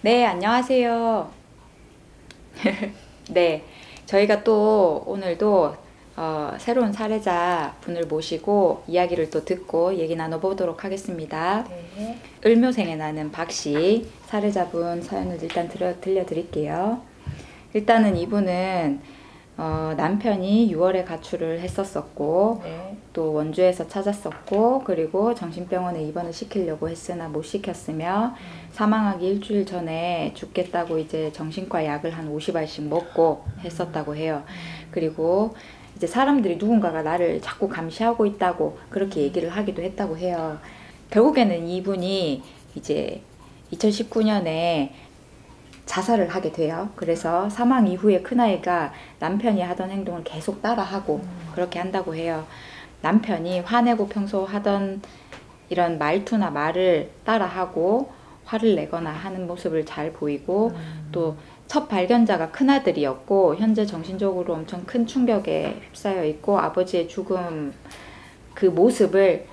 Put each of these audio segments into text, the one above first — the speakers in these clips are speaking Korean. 네, 안녕하세요. 네, 저희가 또 오늘도 새로운 사례자 분을 모시고 이야기를 또 듣고 얘기 나눠보도록 하겠습니다. 네. 을묘생에 나는 박씨 사례자분 사연을 일단 들려드릴게요. 일단은 이분은 남편이 6월에 가출을 했었었고, 네. 또 원주에서 찾았었고, 그리고 정신병원에 입원을 시키려고 했으나 못 시켰으며, 사망하기 일주일 전에 죽겠다고 이제 정신과 약을 한 50알씩 먹고 했었다고 해요. 그리고 이제 사람들이 누군가가 나를 자꾸 감시하고 있다고 그렇게 얘기를 하기도 했다고 해요. 결국에는 이분이 이제 2019년에 자살을 하게 돼요. 그래서 사망 이후에 큰아이가 남편이 하던 행동을 계속 따라하고 그렇게 한다고 해요. 남편이 화내고 평소 하던 이런 말투나 말을 따라하고 화를 내거나 하는 모습을 잘 보이고 또 첫 발견자가 큰아들이었고 현재 정신적으로 엄청 큰 충격에 휩싸여 있고 아버지의 죽음 그 모습을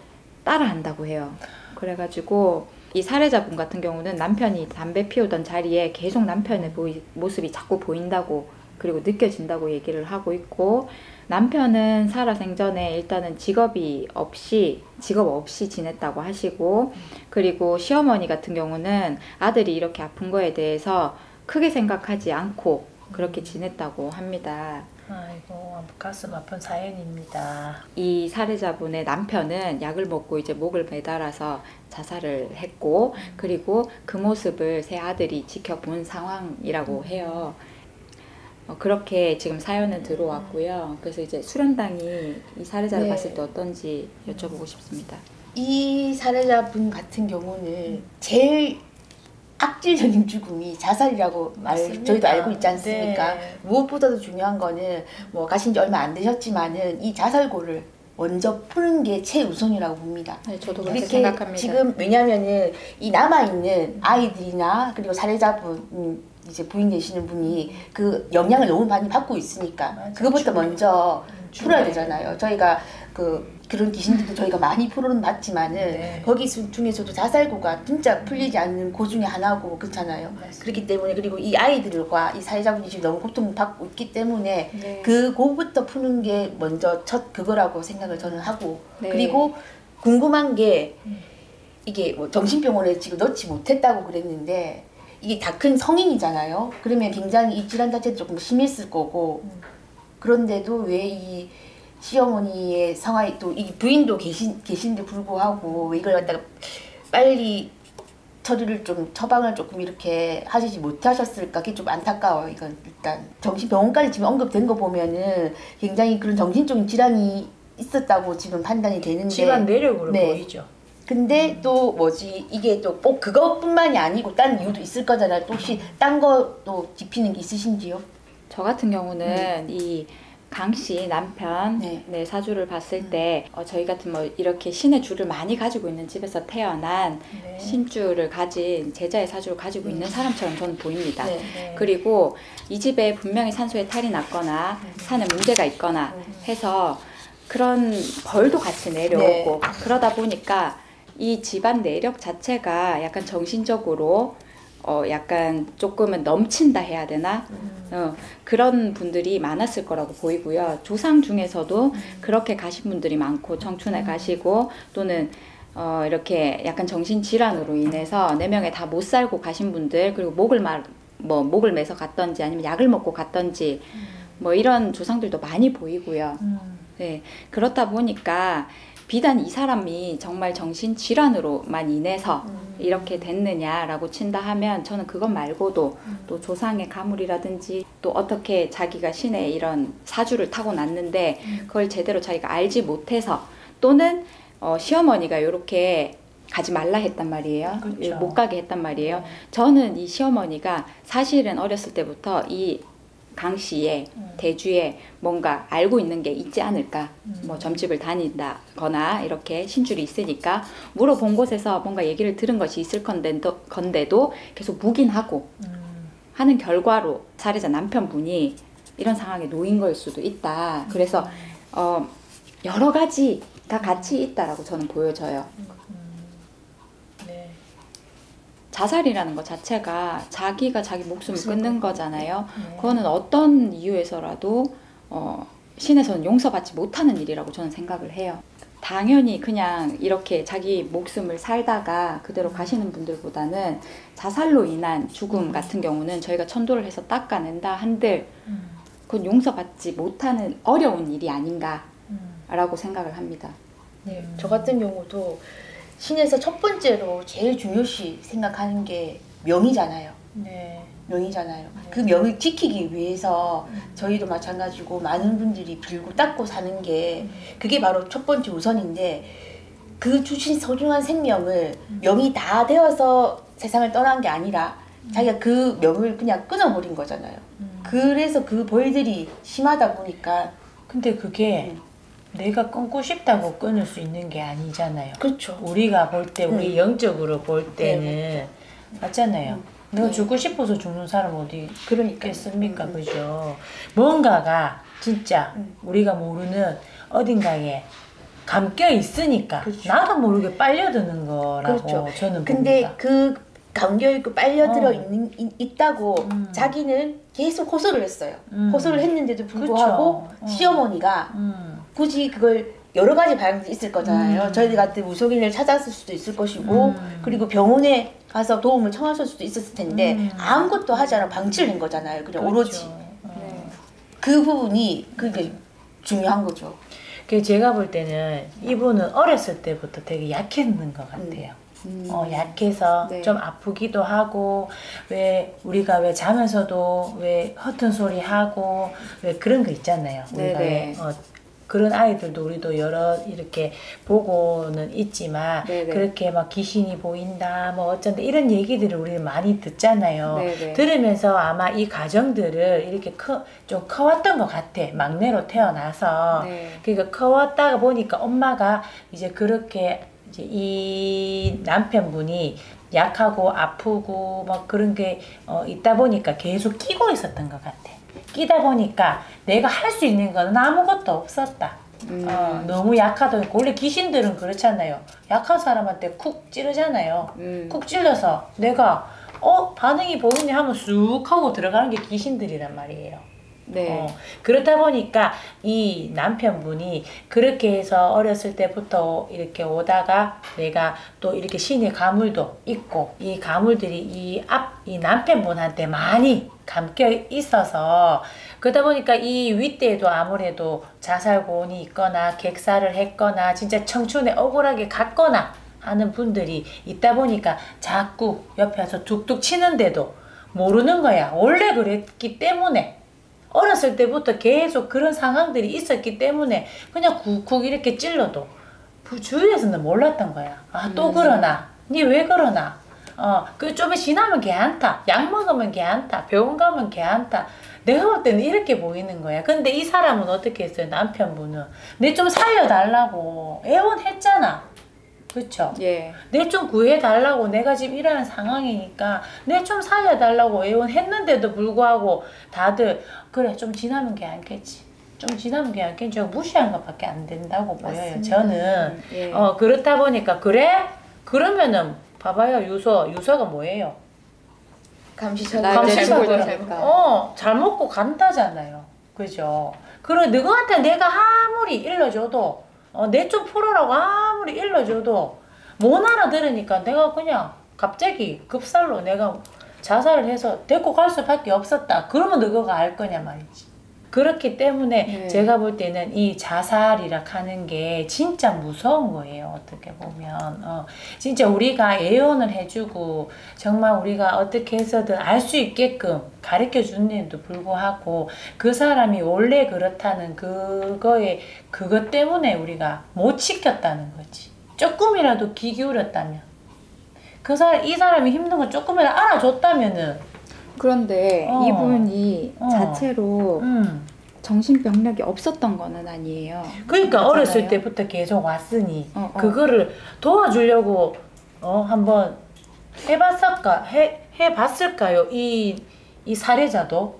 따라한다고 해요. 그래가지고 이 사례자분 같은 경우는 남편이 담배 피우던 자리에 계속 남편의 모습이 자꾸 보인다고 그리고 느껴진다고 얘기를 하고 있고 남편은 살아생전에 일단은 직업 없이 지냈다고 하시고 그리고 시어머니 같은 경우는 아들이 이렇게 아픈 거에 대해서 크게 생각하지 않고 그렇게 지냈다고 합니다. 아이고, 가슴 아픈 사연입니다. 이 사례자분의 남편은 약을 먹고 이제 목을 매달아서 자살을 했고 그리고 그 모습을 세 아들이 지켜본 상황이라고 해요. 그렇게 지금 사연은 들어왔고요. 그래서 이제 수련당이 이 사례자를 네. 봤을 때 어떤지 여쭤보고 싶습니다. 이 사례자분 같은 경우는 제일 악질적인 죽음이 자살이라고 저희도 알고 있지 않습니까? 네. 무엇보다도 중요한 거는 뭐 가신 지 얼마 안 되셨지만은 이 자살고를 먼저 푸는 게 최우선이라고 봅니다. 네, 저도 그렇게 생각합니다. 지금 왜냐면은 이 남아있는 아이들이나 그리고 사례자분 이제 부인 되시는 분이 그 영향을 너무 많이 받고 있으니까 맞아, 그것부터 먼저 풀어야 되잖아요. 저희가 그런 귀신들도 저희가 많이 프로는 봤지만은 네. 거기 중에서도 자살고가 진짜 풀리지 않는 고 중에 하나고 그렇잖아요. 맞습니다. 그렇기 때문에 그리고 이 아이들과 이 사회자분이 지금 너무 고통받고 있기 때문에 네. 그 고부터 푸는 게 먼저 첫 그거라고 생각을 저는 하고 네. 그리고 궁금한 게 이게 뭐 정신병원에 지금 넣지 못했다고 그랬는데 이게 다 큰 성인이잖아요. 그러면 굉장히 이 질환 자체도 조금 심했을 거고 그런데도 왜 이 시어머니의 상황이 또 이 부인도 계신데 불구하고 이걸 갖다가 빨리 처리를 좀 처방을 조금 이렇게 하시지 못하셨을까 그게 좀 안타까워요. 이건 일단 정신병원까지 지금 언급된 거 보면은 굉장히 그런 정신적인 질환이 있었다고 지금 판단이 되는데 질환 내력으로 네. 보이죠. 근데 또 뭐지 이게 또 꼭 그것뿐만이 아니고 다른 이유도 있을 거잖아요. 또 혹시 딴 것도 짚히는 게 있으신지요? 저 같은 경우는 이 강씨 남편 네. 사주를 봤을 때 저희 같은 뭐 이렇게 신의 주를 많이 가지고 있는 집에서 태어난 네. 신주를 가진 제자의 사주를 가지고 있는 사람처럼 저는 보입니다. 네. 네. 그리고 이 집에 분명히 산소에 탈이 났거나 네. 산에 문제가 있거나 해서 그런 벌도 같이 내려오고 네. 그러다 보니까 이 집안 내력 자체가 약간 정신적으로 약간 조금은 넘친다 해야 되나? 그런 분들이 많았을 거라고 보이고요. 조상 중에서도 그렇게 가신 분들이 많고 청춘에 가시고 또는 이렇게 약간 정신질환으로 인해서 4명에 다 못 살고 가신 분들 그리고 목을 매서 갔던지 아니면 약을 먹고 갔던지 뭐 이런 조상들도 많이 보이고요. 네, 그렇다 보니까 비단 이 사람이 정말 정신질환으로만 인해서 이렇게 됐느냐라고 친다 하면 저는 그것 말고도 또 조상의 가물이라든지 또 어떻게 자기가 신의 이런 사주를 타고 났는데 그걸 제대로 자기가 알지 못해서 또는 시어머니가 이렇게 가지 말라 했단 말이에요. 그렇죠. 못 가게 했단 말이에요. 저는 이 시어머니가 사실은 어렸을 때부터 이 강 씨의 대주에 뭔가 알고 있는 게 있지 않을까 뭐 점집을 다닌다거나 이렇게 신줄이 있으니까 물어본 곳에서 뭔가 얘기를 들은 것이 있을 건데도 계속 묵인하고 하는 결과로 사례자 남편분이 이런 상황에 놓인 걸 수도 있다. 그래서 여러 가지가 같이 있다라고 저는 보여져요. 자살이라는 것 자체가 자기가 자기 목숨을 끊는 거잖아요. 그거는 어떤 이유에서라도 신에서는 용서받지 못하는 일이라고 저는 생각을 해요. 당연히 그냥 이렇게 자기 목숨을 살다가 그대로 가시는 분들보다는 자살로 인한 죽음 같은 경우는 저희가 천도를 해서 닦아낸다 한들 그건 용서받지 못하는 어려운 일이 아닌가라고 생각을 합니다. 네, 저 같은 경우도 신에서 첫 번째로 제일 중요시 생각하는 게 명이잖아요. 네. 명이잖아요. 그 명을 지키기 위해서 저희도 마찬가지고 많은 분들이 빌고 닦고 사는 게 그게 바로 첫 번째 우선인데, 그 주신 소중한 생명을 명이 다 되어서 세상을 떠난 게 아니라 자기가 그 명을 그냥 끊어버린 거잖아요. 그래서 그 벌들이 심하다 보니까. 근데 그게 내가 끊고 싶다고 끊을 수 있는 게 아니잖아요. 그렇죠. 우리가 볼 때, 우리 영적으로 볼 때는 맞잖아요. 내가 죽고 싶어서 죽는 사람 어디 있겠습니까? 그죠? 뭔가가 진짜 우리가 모르는 어딘가에 감겨 있으니까 나도 모르게 빨려드는 거라고 저는 근데 봅니다. 근데 그 감겨있고 빨려들어 있다고 자기는 계속 호소를 했어요. 호소를 했는데도 불구하고 시어머니가 굳이 그걸 여러 가지 반응이 있을 거잖아요. 저희들 같은 무속인을 찾았을 수도 있을 것이고 그리고 병원에 가서 도움을 청하실 수도 있었을 텐데 아무것도 하지 않아 방치를 한 거잖아요. 그냥 오로지 그 부분이 그게 중요한 거죠. 제가 볼 때는 이분은 어렸을 때부터 되게 약했는 것 같아요. 약해서 좀 아프기도 하고, 우리가 자면서도 허튼 소리 하고 그런 거 있잖아요. 우리가 그런 아이들도 우리도 여러 이렇게 보고는 있지만 그렇게 막 귀신이 보인다 뭐 어쩐다 이런 얘기들을 우리는 많이 듣잖아요. 들으면서 아마 이 가정들을 이렇게 좀 커왔던 것 같아. 막내로 태어나서 그러니까 커왔다가 보니까 엄마가 이제 그렇게 이제 이 남편분이 약하고 아프고 막 그런 게 있다 보니까 계속 끼고 있었던 것 같아. 끼다 보니까 내가 할 수 있는 건 아무것도 없었다. 너무 약하다 보니까, 원래 귀신들은 그렇잖아요. 약한 사람한테 쿡 찌르잖아요. 쿡 찔러서 내가 반응이 보이냐 하면 쑥 하고 들어가는 게 귀신들이란 말이에요. 그렇다 보니까 이 남편분이 그렇게 해서 어렸을 때부터 이렇게 오다가 내가 또 이렇게 신의 가물도 있고 이 가물들이 이 남편분한테 많이 감겨 있어서 그러다 보니까 이 윗대에도 아무래도 자살고문이 있거나 객사를 했거나 진짜 청춘에 억울하게 갔거나 하는 분들이 있다 보니까 자꾸 옆에서 툭툭 치는데도 모르는 거야. 원래 그랬기 때문에 어렸을 때부터 계속 그런 상황들이 있었기 때문에 그냥 쿡쿡 이렇게 찔러도 주위에서는 몰랐던 거야. 아, 또 그러나? 니 왜 그러나? 그 좀 지나면 괜찮다. 약 먹으면 괜찮다. 병원 가면 괜찮다. 내가 볼 때는 이렇게 보이는 거야. 근데 이 사람은 어떻게 했어요? 남편분은 내 좀 살려달라고 애원했잖아. 그렇죠? 예. 내 좀 구해달라고, 내가 지금 일하는 상황이니까 내 좀 살려달라고 애원했는데도 불구하고 다들 그래 좀 지나면 괜찮겠지, 좀 지나면 괜찮겠지 무시한 것밖에 안 된다고 보여요. 저는 그렇다 보니까 그래? 그러면은 봐봐요. 유서가 뭐예요? 감시처분. 잘 먹고 간다잖아요. 그죠? 그리고 누구한테 내가 아무리 일러줘도 내 좀 풀어라고 아무리 일러줘도 못 알아들으니까 내가 그냥 갑자기 급살로 내가 자살을 해서 데리고 갈 수밖에 없었다. 그러면 너가 알 거냐 말이지. 그렇기 때문에 제가 볼 때는 이 자살이라 하는 게 진짜 무서운 거예요. 어떻게 보면 진짜 우리가 예언을 해주고 정말 우리가 어떻게 해서든 알 수 있게끔 가르쳐주는데도 불구하고 그 사람이 원래 그렇다는 그것 때문에 우리가 못 지켰다는 거지. 조금이라도 귀 기울였다면, 이 사람이 힘든 걸 조금이라도 알아줬다면은. 그런데 이분이 자체로 정신병력이 없었던 거는 아니에요. 그러니까 맞잖아요. 어렸을 때부터 계속 왔으니 그거를 도와주려고 한번 해봤을까요? 이 사례자도?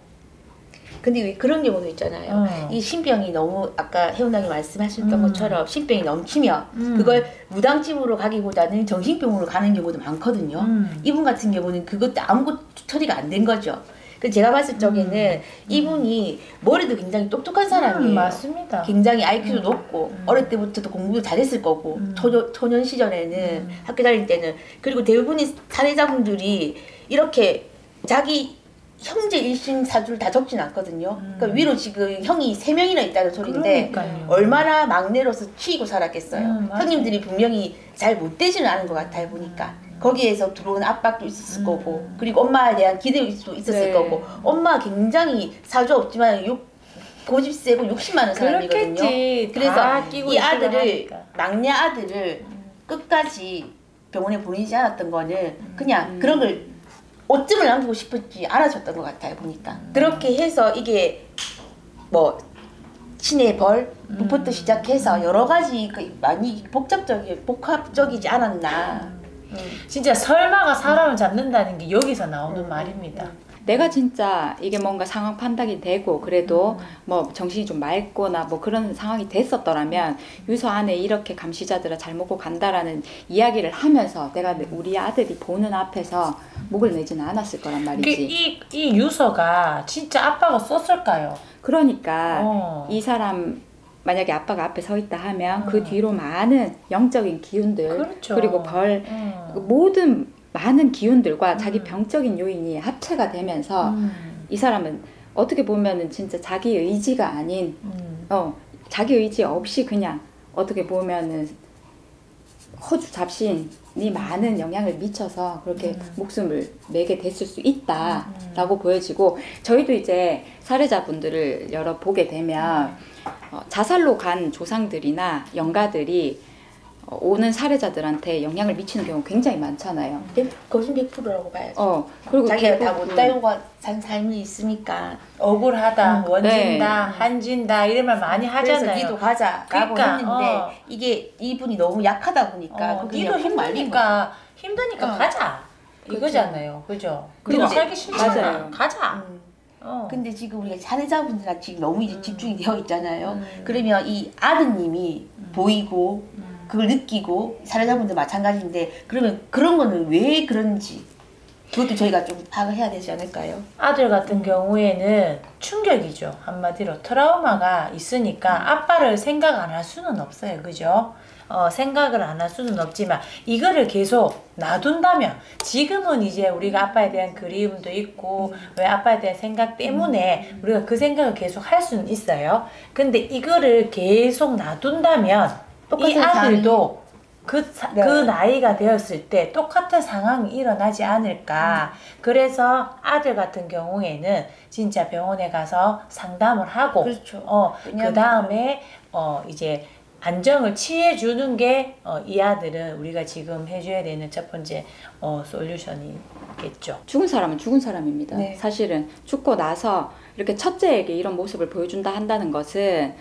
근데 왜 그런 경우도 있잖아요. 이 신병이 너무 아까 혜원당이 말씀하셨던 것처럼 신병이 넘치면 그걸 무당집으로 가기보다는 정신병으로 가는 경우도 많거든요. 이분 같은 경우는 그것도 아무것도 처리가 안 된 거죠. 제가 봤을 적에는 이분이 머리도 굉장히 똑똑한 사람이에요. 맞습니다. 굉장히 IQ도 높고 어릴 때부터도 공부도 잘했을 거고 초년 시절에는 학교 다닐 때는 그리고 대부분의 사례자분들이 이렇게 자기 형제 일심사주를 다 적진 않거든요. 그러니까 위로 지금 형이 3명이나 있다는 소리인데 그러니까요. 얼마나 막내로서 치이고 살았겠어요. 형님들이 분명히 잘 못되지는 않은 것 같아요. 보니까. 거기에서 들어온 압박도 있었을 거고 그리고 엄마에 대한 기대도 있었을 거고 엄마 굉장히 사주 없지만 고집 세고 욕심 많은 사람이거든요. 그래서 이 아들을 하니까. 막내 아들을 끝까지 병원에 보내지 않았던 거는 그냥 그런 걸 오점을 남기고 싶었지 알아줬던 것 같아요. 보니까 그렇게 해서 이게 뭐 신의 벌, 부포트 시작해서 여러 가지 많이 복합적이지 않았나. 진짜 설마가 사람을 잡는다는 게 여기서 나오는 말입니다. 내가 진짜 이게 뭔가 상황 판단이 되고 그래도 뭐 정신이 좀 맑거나 뭐 그런 상황이 됐었더라면 유서 안에 이렇게 감시자들을 잘 먹고 간다라는 이야기를 하면서 내가 우리 아들이 보는 앞에서 목을 매지는 않았을 거란 말이지. 이 유서가 진짜 아빠가 썼을까요? 그러니까 이 사람 만약에 아빠가 앞에 서 있다 하면 그 뒤로 많은 영적인 기운들 그렇죠. 그리고 벌 모든 많은 기운들과 자기 병적인 요인이 합체가 되면서 이 사람은 어떻게 보면은 진짜 자기 의지가 아닌 자기 의지 없이 그냥 어떻게 보면은 허주 잡신이 많은 영향을 미쳐서 그렇게 목숨을 매게 됐을 수 있다라고 보여지고 저희도 이제 사례자분들을 여러 보게 되면 자살로 간 조상들이나 영가들이 오는 사례자들한테 영향을 미치는 경우 굉장히 많잖아요. 거진 100%라고 봐야죠. 그리고 자기가 다 못 달고 산 삶이 있으니까 억울하다, 원진다, 한진다 이런 말 많이 하잖아요. 그래서 니도 가자라고 그러니까, 했는데 이게 이분이 너무 약하다 보니까 니도 힘드니까 가자 이거잖아요. 그죠? 그리고 살기 싫잖아. 가자. 근데 지금 우리가 사례자분들한테 지금 너무 이제 집중이 되어 있잖아요. 그러면 이 아드님이 보이고 그걸 느끼고 사례자분들 마찬가지인데 그러면 그런 거는 왜 그런지 그것도 저희가 좀 파악을 해야 되지 않을까요? 아들 같은 경우에는 충격이죠. 한마디로 트라우마가 있으니까 아빠를 생각 안 할 수는 없어요. 그죠? 생각을 안 할 수는 없지만 이거를 계속 놔둔다면 지금은 이제 우리가 아빠에 대한 그리움도 있고 왜 아빠에 대한 생각 때문에 우리가 그 생각을 계속 할 수는 있어요. 근데 이거를 계속 놔둔다면 이 아들도 그 나이가 되었을 때 똑같은 상황이 일어나지 않을까. 그래서 아들 같은 경우에는 진짜 병원에 가서 상담을 하고 그렇죠. 그 다음에 이제 안정을 취해주는 게 이 아들은 우리가 지금 해줘야 되는 첫 번째 솔루션이겠죠. 죽은 사람은 죽은 사람입니다. 네. 사실은 죽고 나서 이렇게 첫째에게 이런 모습을 보여준다 한다는 것은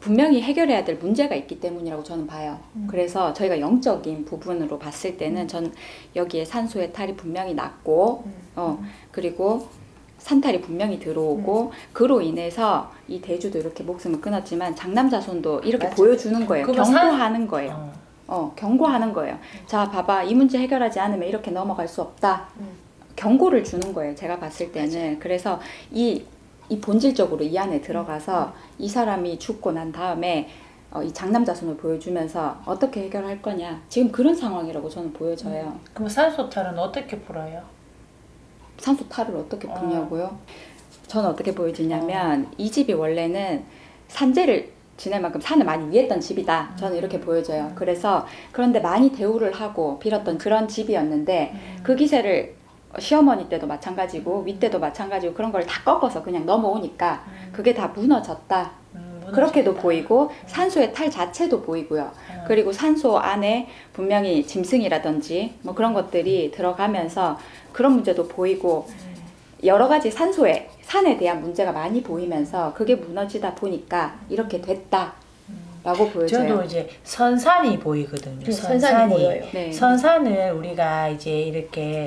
분명히 해결해야 될 문제가 있기 때문이라고 저는 봐요. 그래서 저희가 영적인 부분으로 봤을 때는 전 여기에 산소의 탈이 분명히 났고 그리고 산탈이 분명히 들어오고 그로 인해서 이 대주도 이렇게 목숨을 끊었지만 장남자손도 이렇게 맞아. 보여주는 거예요. 경고하는 거예요. 경고하는 거예요. 자, 봐봐. 이 문제 해결하지 않으면 이렇게 넘어갈 수 없다. 경고를 주는 거예요. 제가 봤을 때는. 맞아. 그래서 이 본질적으로 이 안에 들어가서 이 사람이 죽고 난 다음에 이 장남자손을 보여주면서 어떻게 해결할 거냐. 지금 그런 상황이라고 저는 보여져요. 그럼 산소탈은 어떻게 풀어요? 산소 탈을 어떻게 푸냐고요? 저는 어떻게 보여지냐면 이 집이 원래는 산재를 지낼 만큼 산을 많이 위했던 집이다. 저는 이렇게 보여져요. 그래서 그런데 많이 대우를 하고 빌었던 그런 집이었는데 그 기세를 시어머니 때도 마찬가지고 윗때도 마찬가지고 그런 걸 다 꺾어서 그냥 넘어오니까 그게 다 무너졌다. 그렇게도 보이고 산소의 탈 자체도 보이고요. 그리고 산소 안에 분명히 짐승이라든지 뭐 그런 것들이 들어가면서 그런 문제도 보이고 여러 가지 산에 대한 문제가 많이 보이면서 그게 무너지다 보니까 이렇게 됐다. 라고 보여져요. 저도 이제 선산이 보이거든요. 선산이 보여요. 네. 선산은 우리가 이제 이렇게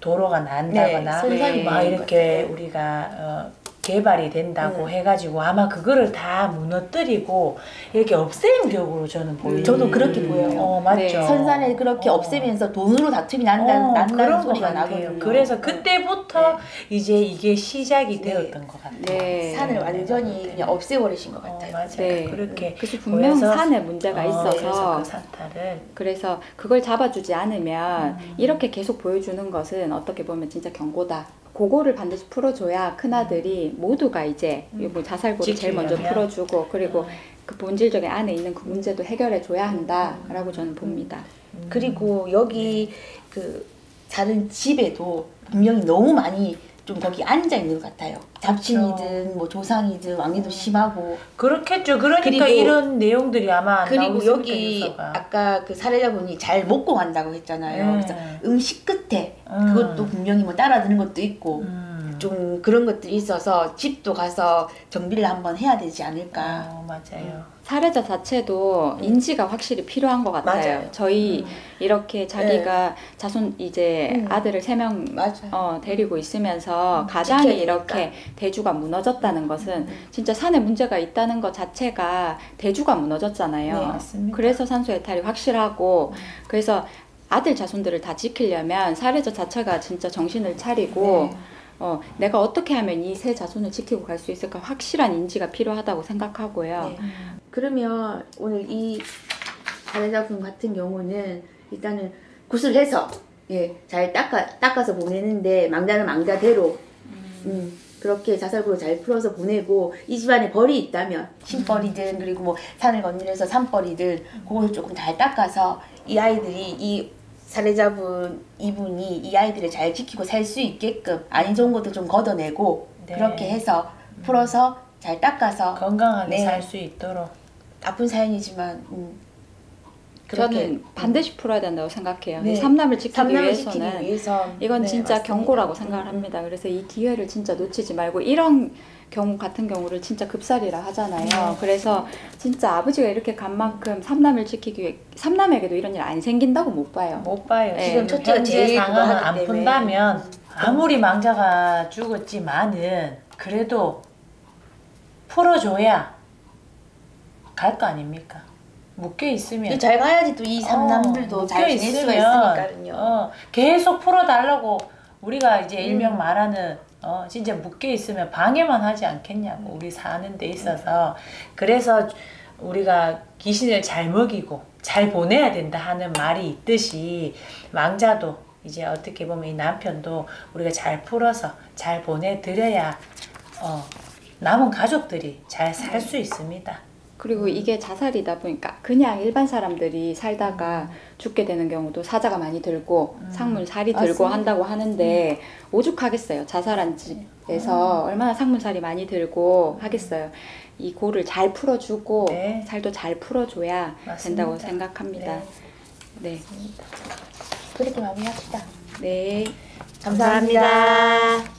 도로가 난다거나 막 이렇게 우리가 개발이 된다고 해가지고 아마 그거를 다 무너뜨리고 이렇게 없애는 격으로 저는 보여요. 저도 그렇게 보여요. 맞죠. 네. 선산에 그렇게 없애면서 돈으로 다툼이 난다는 소리가 나거든요. 그래서 그때부터 네. 이제 이게 시작이 네. 되었던 것 같아요. 네. 산을 완전히 그냥 없애버리신 것 같아요. 맞아요. 네. 그렇게. 그래서 분명 산에 문제가 있어서 그 산타를. 그래서 그걸 잡아주지 않으면 이렇게 계속 보여주는 것은 어떻게 보면 진짜 경고다. 그거를 반드시 풀어줘야 큰아들이 모두가 이제 뭐 자살고를 제일 먼저 풀어주고 그리고 그 본질적인 안에 있는 그 문제도 해결해줘야 한다라고 저는 봅니다. 그리고 여기 그 자는 집에도 분명히 너무 많이 좀 거기 앉아있는 것 같아요. 잡신이든 뭐 조상이든 왕이도 심하고 그렇겠죠. 그러니까 그리고, 이런 내용들이 아마 그리고 여기 있어가. 아까 그 사례자분이 잘 먹고 간다고 했잖아요. 그래서 음식 끝에 그것도 분명히 뭐 따라드는 것도 있고 좀 그런 것들이 있어서 집도 가서 정비를 한번 해야 되지 않을까. 맞아요. 사례자 자체도 인지가 확실히 필요한 것 같아요. 맞아요. 저희 이렇게 자기가 자손 이제 아들을 3명 데리고 있으면서 가장이 이렇게 대주가 무너졌다는 것은 진짜 산에 문제가 있다는 것 자체가 대주가 무너졌잖아요. 네, 맞습니다. 그래서 산소해탈이 확실하고 그래서 아들 자손들을 다 지키려면 사례자 자체가 진짜 정신을 차리고 내가 어떻게 하면 이 세 자손을 지키고 갈 수 있을까 확실한 인지가 필요하다고 생각하고요. 네. 그러면 오늘 이 사례자분 같은 경우는 일단은 굿을 해서 잘 닦아서 보내는데 망자는 망자대로 그렇게 자살구로 잘 풀어서 보내고 이 집안에 벌이 있다면 신벌이든 그리고 뭐 산을 건너서 산벌이든 그걸 조금 잘 닦아서 이 아이들이 이 사례자분 이분이 이 아이들을 잘 지키고 살 수 있게끔 안 좋은 것도 좀 걷어내고 네. 그렇게 해서 풀어서 잘 닦아서 건강하게 네. 살 수 있도록 나쁜 사연이지만 저는 반드시 풀어야 된다고 생각해요. 네. 삼남을 지키기 위해서 이건 진짜 맞습니다. 경고라고 생각을 합니다. 그래서 이 기회를 진짜 놓치지 말고 이런 경우 같은 경우를 진짜 급살이라 하잖아요. 그래서 진짜 아버지가 이렇게 간 만큼 삼남을 지키기 위해 삼남에게도 이런 일 안 생긴다고 못 봐요. 못 봐요. 네. 지금 첫째가 제일 상황을 안 푼다면 아무리 망자가 죽었지만은 그래도 풀어줘야 갈 거 아닙니까? 묶여 있으면 잘 가야지 또 이 삼남들도 잘 지낼 수가 있으니까요. 계속 풀어달라고 우리가 이제 일명 말하는 진짜 묶여 있으면 방해만 하지 않겠냐고 우리 사는 데 있어서 그래서 우리가 귀신을 잘 먹이고 잘 보내야 된다 하는 말이 있듯이 망자도 이제 어떻게 보면 이 남편도 우리가 잘 풀어서 잘 보내드려야 남은 가족들이 잘 살 수 있습니다. 그리고 이게 자살이다 보니까 그냥 일반 사람들이 살다가 죽게 되는 경우도 사자가 많이 들고 상문살이 들고 한다고 하는데 오죽하겠어요. 자살한 집에서 얼마나 상문살이 많이 들고 하겠어요. 이 고를 잘 풀어주고 네. 살도 잘 풀어줘야 맞습니다. 된다고 생각합니다. 네. 네. 그렇게 마무리합시다. 네. 감사합니다. 감사합니다.